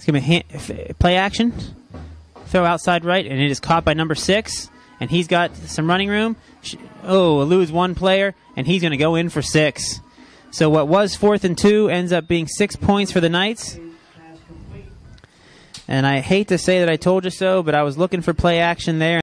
It's going to play action. Throw outside right, and it is caught by number 6. And he's got some running room. Oh, eludes one player, and he's going to go in for 6. So what was 4th and 2 ends up being 6 points for the Knights. And I hate to say that I told you so, but I was looking for play action there.